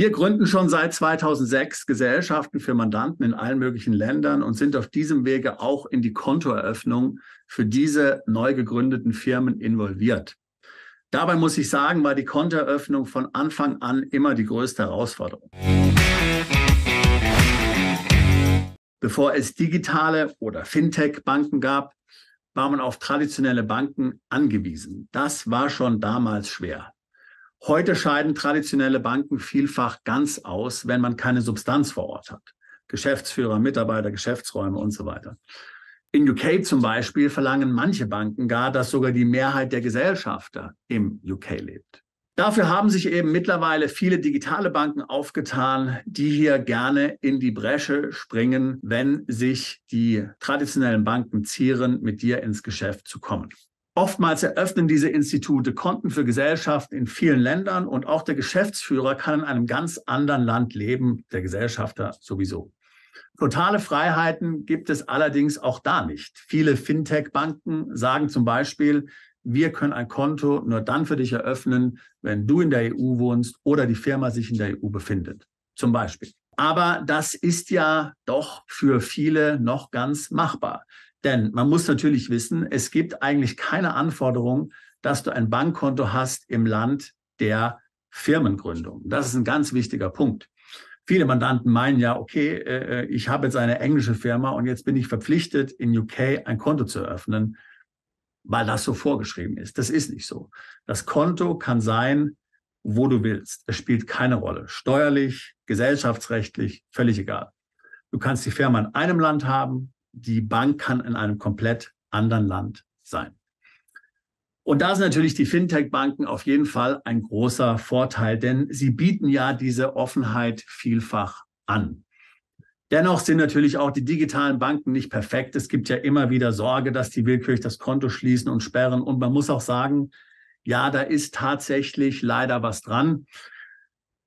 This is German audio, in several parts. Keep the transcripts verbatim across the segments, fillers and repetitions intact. Wir gründen schon seit zweitausendsechs Gesellschaften für Mandanten in allen möglichen Ländern und sind auf diesem Wege auch in die Kontoeröffnung für diese neu gegründeten Firmen involviert. Dabei muss ich sagen, war die Kontoeröffnung von Anfang an immer die größte Herausforderung. Bevor es digitale oder Fintech-Banken gab, war man auf traditionelle Banken angewiesen. Das war schon damals schwer. Heute scheiden traditionelle Banken vielfach ganz aus, wenn man keine Substanz vor Ort hat. Geschäftsführer, Mitarbeiter, Geschäftsräume und so weiter. In U K zum Beispiel verlangen manche Banken gar, dass sogar die Mehrheit der Gesellschafter im U K lebt. Dafür haben sich eben mittlerweile viele digitale Banken aufgetan, die hier gerne in die Bresche springen, wenn sich die traditionellen Banken zieren, mit dir ins Geschäft zu kommen. Oftmals eröffnen diese Institute Konten für Gesellschaften in vielen Ländern und auch der Geschäftsführer kann in einem ganz anderen Land leben, der Gesellschafter sowieso. Totale Freiheiten gibt es allerdings auch da nicht. Viele Fintech-Banken sagen zum Beispiel, wir können ein Konto nur dann für dich eröffnen, wenn du in der E U wohnst oder die Firma sich in der E U befindet, zum Beispiel. Aber das ist ja doch für viele noch ganz machbar. Denn man muss natürlich wissen, es gibt eigentlich keine Anforderung, dass du ein Bankkonto hast im Land der Firmengründung. Das ist ein ganz wichtiger Punkt. Viele Mandanten meinen ja, okay, ich habe jetzt eine englische Firma und jetzt bin ich verpflichtet, in U K ein Konto zu eröffnen, weil das so vorgeschrieben ist. Das ist nicht so. Das Konto kann sein, wo du willst. Es spielt keine Rolle. Steuerlich, gesellschaftsrechtlich, völlig egal. Du kannst die Firma in einem Land haben. Die Bank kann in einem komplett anderen Land sein. Und da sind natürlich die Fintech-Banken auf jeden Fall ein großer Vorteil, denn sie bieten ja diese Offenheit vielfach an. Dennoch sind natürlich auch die digitalen Banken nicht perfekt. Es gibt ja immer wieder Sorge, dass die willkürlich das Konto schließen und sperren. Und man muss auch sagen, ja, da ist tatsächlich leider was dran.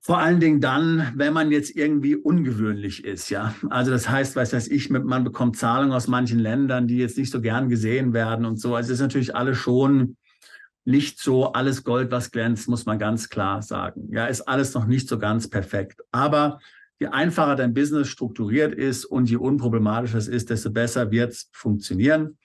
Vor allen Dingen dann, wenn man jetzt irgendwie ungewöhnlich ist, ja. Also das heißt, weiß weiß ich, man bekommt Zahlungen aus manchen Ländern, die jetzt nicht so gern gesehen werden und so. Also es ist natürlich alles schon nicht so alles Gold, was glänzt, muss man ganz klar sagen. Ja, ist alles noch nicht so ganz perfekt. Aber je einfacher dein Business strukturiert ist und je unproblematischer es ist, desto besser wird es funktionieren.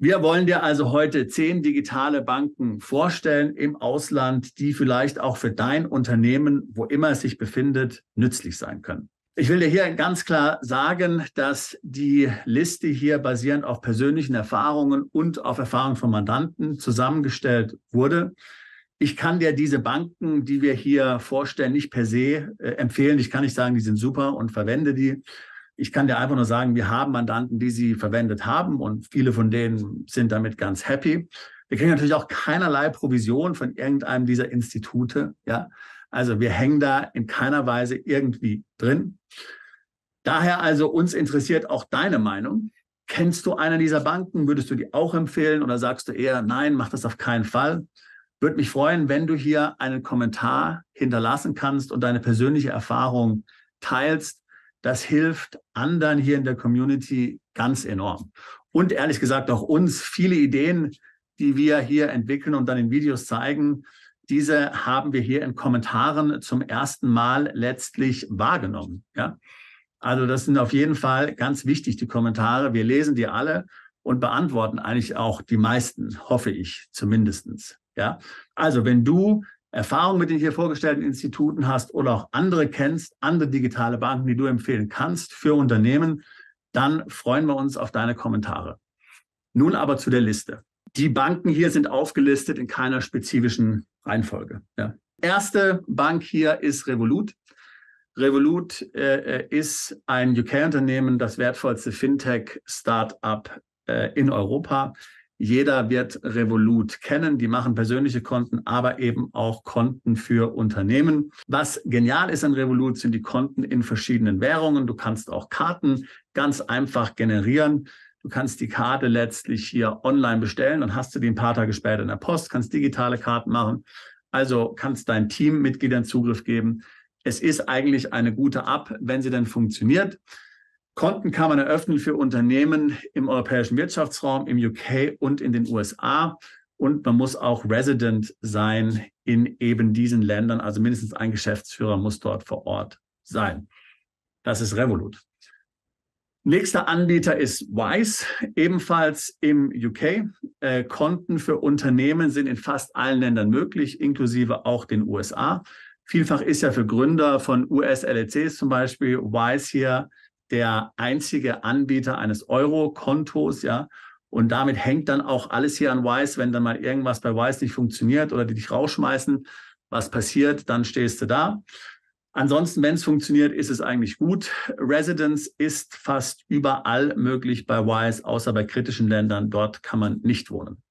Wir wollen dir also heute zehn digitale Banken vorstellen im Ausland, die vielleicht auch für dein Unternehmen, wo immer es sich befindet, nützlich sein können. Ich will dir hier ganz klar sagen, dass die Liste hier basierend auf persönlichen Erfahrungen und auf Erfahrungen von Mandanten zusammengestellt wurde. Ich kann dir diese Banken, die wir hier vorstellen, nicht per se äh, empfehlen. Ich kann nicht sagen, die sind super und verwende die. Ich kann dir einfach nur sagen, wir haben Mandanten, die sie verwendet haben und viele von denen sind damit ganz happy. Wir kriegen natürlich auch keinerlei Provision von irgendeinem dieser Institute. Ja? Also wir hängen da in keiner Weise irgendwie drin. Daher also uns interessiert auch deine Meinung. Kennst du eine dieser Banken? Würdest du die auch empfehlen oder sagst du eher, nein, mach das auf keinen Fall? Würde mich freuen, wenn du hier einen Kommentar hinterlassen kannst und deine persönliche Erfahrung teilst. Das hilft anderen hier in der Community ganz enorm. Und ehrlich gesagt auch uns viele Ideen, die wir hier entwickeln und dann in Videos zeigen, diese haben wir hier in Kommentaren zum ersten Mal letztlich wahrgenommen. Ja? Also das sind auf jeden Fall ganz wichtig, die Kommentare. Wir lesen die alle und beantworten eigentlich auch die meisten, hoffe ich zumindest. Ja? Also wenn du Erfahrung mit den hier vorgestellten Instituten hast oder auch andere kennst, andere digitale Banken, die du empfehlen kannst für Unternehmen, dann freuen wir uns auf deine Kommentare. Nun aber zu der Liste. Die Banken hier sind aufgelistet in keiner spezifischen Reihenfolge. Ja. Erste Bank hier ist Revolut. Revolut äh, ist ein U K-Unternehmen, das wertvollste Fintech-Startup äh, in Europa. Jeder wird Revolut kennen. Die machen persönliche Konten, aber eben auch Konten für Unternehmen. Was genial ist an Revolut, sind die Konten in verschiedenen Währungen. Du kannst auch Karten ganz einfach generieren. Du kannst die Karte letztlich hier online bestellen und hast du die ein paar Tage später in der Post, kannst digitale Karten machen. Also kannst dein Teammitgliedern Zugriff geben. Es ist eigentlich eine gute App, wenn sie denn funktioniert. Konten kann man eröffnen für Unternehmen im europäischen Wirtschaftsraum, im U K und in den U S A. Und man muss auch Resident sein in eben diesen Ländern. Also mindestens ein Geschäftsführer muss dort vor Ort sein. Das ist Revolut. Nächster Anbieter ist Wise, ebenfalls im U K. Äh, Konten für Unternehmen sind in fast allen Ländern möglich, inklusive auch den U S A. Vielfach ist ja für Gründer von U S L L Cs zum Beispiel Wise hier der einzige Anbieter eines Euro-Kontos, ja. Und damit hängt dann auch alles hier an Wise. Wenn dann mal irgendwas bei Wise nicht funktioniert oder die dich rausschmeißen, was passiert, dann stehst du da. Ansonsten, wenn es funktioniert, ist es eigentlich gut. Residence ist fast überall möglich bei Wise, außer bei kritischen Ländern. Dort kann man nicht wohnen.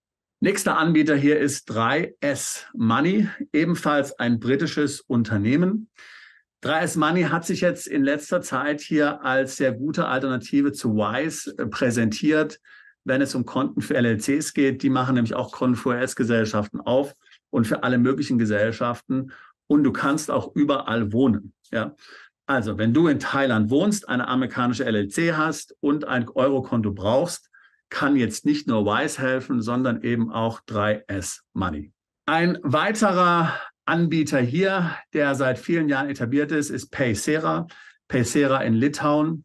Nächster Anbieter hier ist drei S Money, ebenfalls ein britisches Unternehmen. drei S Money hat sich jetzt in letzter Zeit hier als sehr gute Alternative zu Wise präsentiert, wenn es um Konten für L L Cs geht. Die machen nämlich auch Konten für U S Gesellschaften auf und für alle möglichen Gesellschaften. Und du kannst auch überall wohnen. Ja? Also, wenn du in Thailand wohnst, eine amerikanische L L C hast und ein Eurokonto brauchst, kann jetzt nicht nur Wise helfen, sondern eben auch drei S Money. Ein weiterer Anbieter hier, der seit vielen Jahren etabliert ist, ist PaySera. PaySera in Litauen.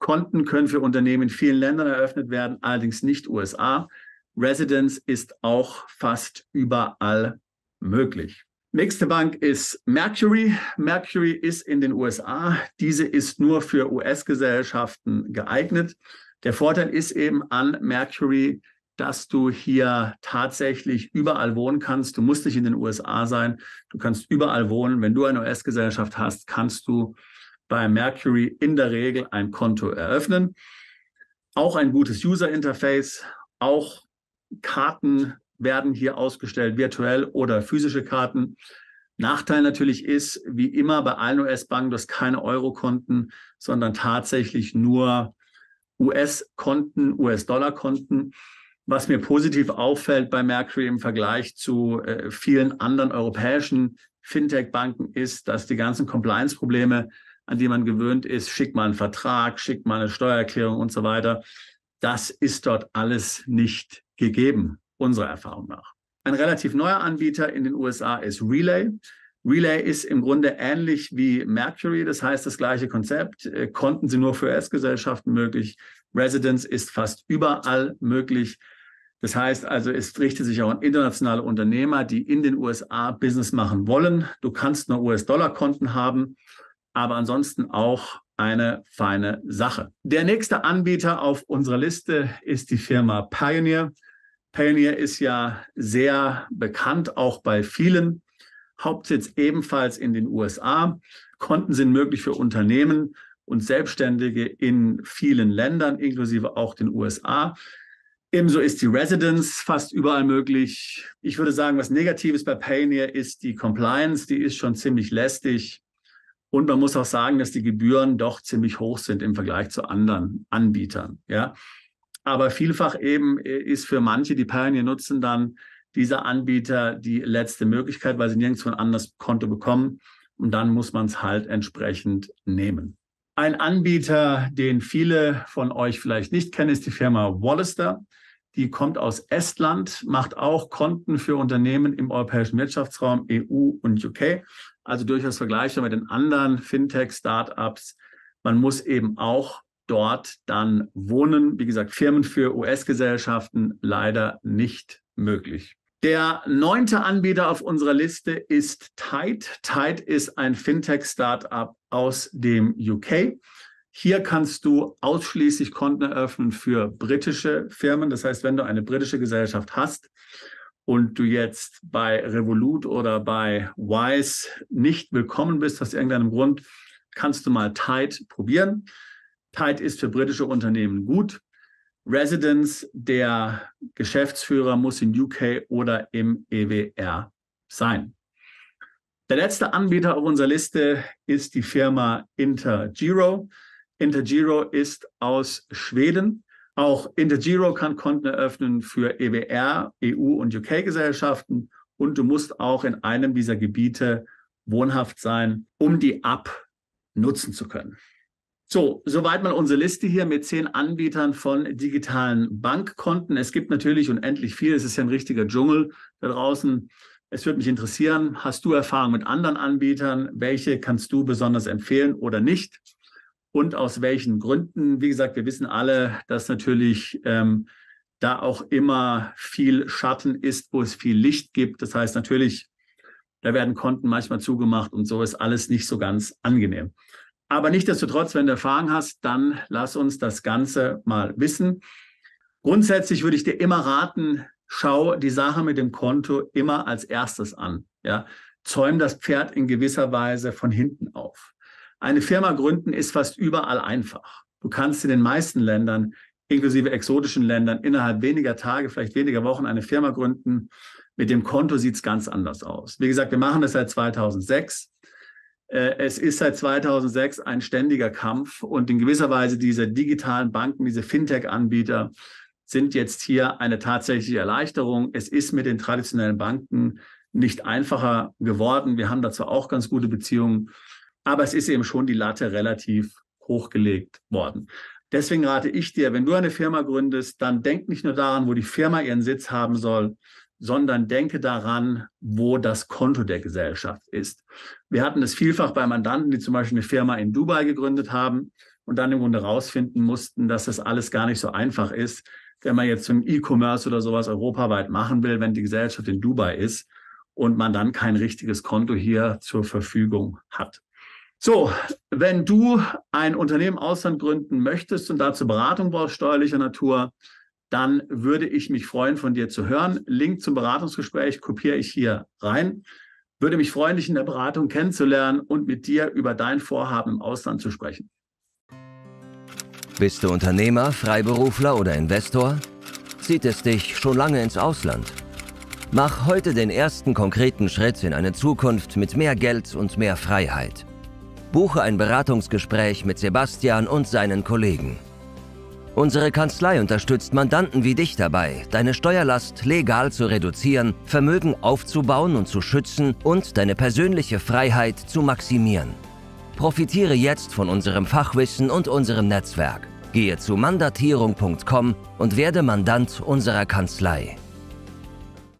Konten können für Unternehmen in vielen Ländern eröffnet werden, allerdings nicht U S A. Residence ist auch fast überall möglich. Nächste Bank ist Mercury. Mercury ist in den U S A. Diese ist nur für U S Gesellschaften geeignet. Der Vorteil ist eben an Mercury, dass du hier tatsächlich überall wohnen kannst. Du musst nicht in den U S A sein. Du kannst überall wohnen. Wenn du eine U S Gesellschaft hast, kannst du bei Mercury in der Regel ein Konto eröffnen. Auch ein gutes User-Interface. Auch Karten werden hier ausgestellt, virtuell oder physische Karten. Nachteil natürlich ist, wie immer bei allen U S Banken, dass keine Euro-Konten, sondern tatsächlich nur U S Konten, U S Dollar Konten. Was mir positiv auffällt bei Mercury im Vergleich zu äh, vielen anderen europäischen Fintech-Banken ist, dass die ganzen Compliance-Probleme, an die man gewöhnt ist, schickt mal einen Vertrag, schickt mal eine Steuererklärung und so weiter, das ist dort alles nicht gegeben, unserer Erfahrung nach. Ein relativ neuer Anbieter in den U S A ist Relay. Relay ist im Grunde ähnlich wie Mercury, das heißt das gleiche Konzept. Konten sie nur für U S Gesellschaften möglich. Residence ist fast überall möglich. Das heißt also, es richtet sich auch an internationale Unternehmer, die in den U S A Business machen wollen. Du kannst nur U S Dollar Konten haben, aber ansonsten auch eine feine Sache. Der nächste Anbieter auf unserer Liste ist die Firma Payoneer. Payoneer ist ja sehr bekannt, auch bei vielen. Hauptsitz ebenfalls in den U S A. Konten sind möglich für Unternehmen und Selbstständige in vielen Ländern, inklusive auch den U S A. Ebenso ist die Residence fast überall möglich. Ich würde sagen, was Negatives bei Payoneer ist die Compliance. Die ist schon ziemlich lästig. Und man muss auch sagen, dass die Gebühren doch ziemlich hoch sind im Vergleich zu anderen Anbietern. Ja? Aber vielfach eben ist für manche, die Payoneer nutzen, dann dieser Anbieter die letzte Möglichkeit, weil sie nirgendwo ein anderes Konto bekommen. Und dann muss man es halt entsprechend nehmen. Ein Anbieter, den viele von euch vielleicht nicht kennen, ist die Firma Wallester. Die kommt aus Estland, macht auch Konten für Unternehmen im europäischen Wirtschaftsraum, E U und U K. Also durchaus vergleichbar mit den anderen Fintech-Startups. Man muss eben auch dort dann wohnen. Wie gesagt, Firmen für U S Gesellschaften leider nicht möglich. Der neunte Anbieter auf unserer Liste ist Tide. Tide ist ein Fintech-Startup aus dem U K. Hier kannst du ausschließlich Konten eröffnen für britische Firmen. Das heißt, wenn du eine britische Gesellschaft hast und du jetzt bei Revolut oder bei Wise nicht willkommen bist, aus irgendeinem Grund, kannst du mal Tide probieren. Tide ist für britische Unternehmen gut. Residence, der Geschäftsführer, muss in U K oder im E W R sein. Der letzte Anbieter auf unserer Liste ist die Firma InterGiro. InterGiro ist aus Schweden. Auch InterGiro kann Konten eröffnen für E W R, E U und U K Gesellschaften und du musst auch in einem dieser Gebiete wohnhaft sein, um die App nutzen zu können. So, soweit mal unsere Liste hier mit zehn Anbietern von digitalen Bankkonten. Es gibt natürlich unendlich viel. Es ist ja ein richtiger Dschungel da draußen. Es würde mich interessieren, hast du Erfahrung mit anderen Anbietern? Welche kannst du besonders empfehlen oder nicht? Und aus welchen Gründen? Wie gesagt, wir wissen alle, dass natürlich ähm, da auch immer viel Schatten ist, wo es viel Licht gibt. Das heißt natürlich, da werden Konten manchmal zugemacht und so ist alles nicht so ganz angenehm. Aber nichtsdestotrotz, wenn du Erfahrung hast, dann lass uns das Ganze mal wissen. Grundsätzlich würde ich dir immer raten, schau die Sache mit dem Konto immer als erstes an. Ja? Zäum das Pferd in gewisser Weise von hinten auf. Eine Firma gründen ist fast überall einfach. Du kannst in den meisten Ländern, inklusive exotischen Ländern, innerhalb weniger Tage, vielleicht weniger Wochen eine Firma gründen. Mit dem Konto sieht es ganz anders aus. Wie gesagt, wir machen das seit zweitausendsechs. Es ist seit zweitausendsechs ein ständiger Kampf und in gewisser Weise diese digitalen Banken, diese Fintech-Anbieter sind jetzt hier eine tatsächliche Erleichterung. Es ist mit den traditionellen Banken nicht einfacher geworden. Wir haben dazu auch ganz gute Beziehungen, aber es ist eben schon die Latte relativ hochgelegt worden. Deswegen rate ich dir, wenn du eine Firma gründest, dann denk nicht nur daran, wo die Firma ihren Sitz haben soll, sondern denke daran, wo das Konto der Gesellschaft ist. Wir hatten das vielfach bei Mandanten, die zum Beispiel eine Firma in Dubai gegründet haben und dann im Grunde rausfinden mussten, dass das alles gar nicht so einfach ist, wenn man jetzt so ein E-Commerce oder sowas europaweit machen will, wenn die Gesellschaft in Dubai ist und man dann kein richtiges Konto hier zur Verfügung hat. So, wenn du ein Unternehmen im Ausland gründen möchtest und dazu Beratung brauchst, steuerlicher Natur, dann würde ich mich freuen, von dir zu hören. Link zum Beratungsgespräch kopiere ich hier rein. Würde mich freuen, dich in der Beratung kennenzulernen und mit dir über dein Vorhaben im Ausland zu sprechen. Bist du Unternehmer, Freiberufler oder Investor? Zieht es dich schon lange ins Ausland? Mach heute den ersten konkreten Schritt in eine Zukunft mit mehr Geld und mehr Freiheit. Buche ein Beratungsgespräch mit Sebastian und seinen Kollegen. Unsere Kanzlei unterstützt Mandanten wie dich dabei, deine Steuerlast legal zu reduzieren, Vermögen aufzubauen und zu schützen und deine persönliche Freiheit zu maximieren. Profitiere jetzt von unserem Fachwissen und unserem Netzwerk. Gehe zu mandatierung punkt com und werde Mandant unserer Kanzlei.